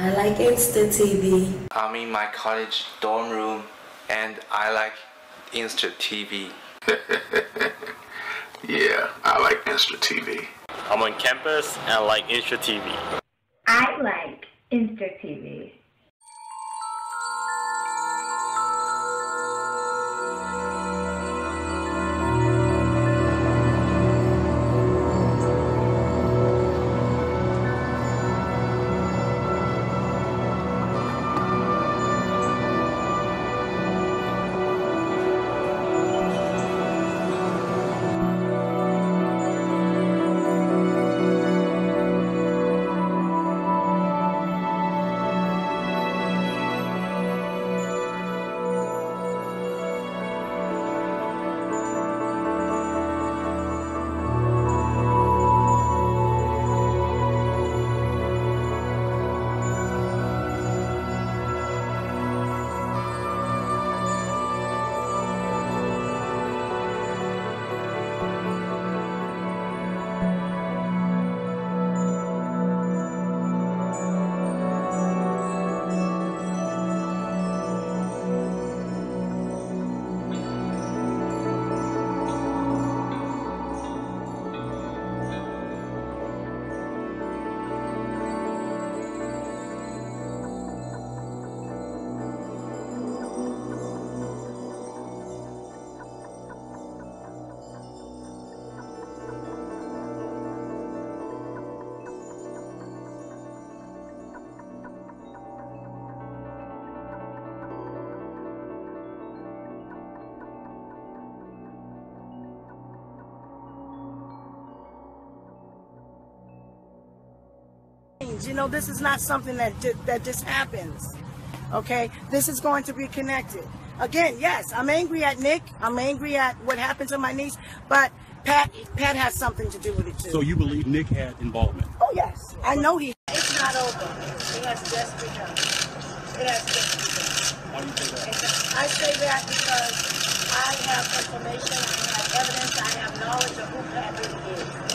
I like Instra-TV. I'm in my college dorm room and I like Instra-TV. Yeah, I like Instra-TV. I'm on campus and I like Instra-TV. I like Instra-TV. You know, this is not something that just happens, okay? This is going to be connected. Again, yes, I'm angry at Nick. I'm angry at what happened to my niece, but Pat has something to do with it, too. So you believe Nick had involvement? Oh, yes. I know he... It's not over. It has just begun. It has just begun. Why do you say that? I say that because I have information, I have evidence, I have knowledge of who Pat really is.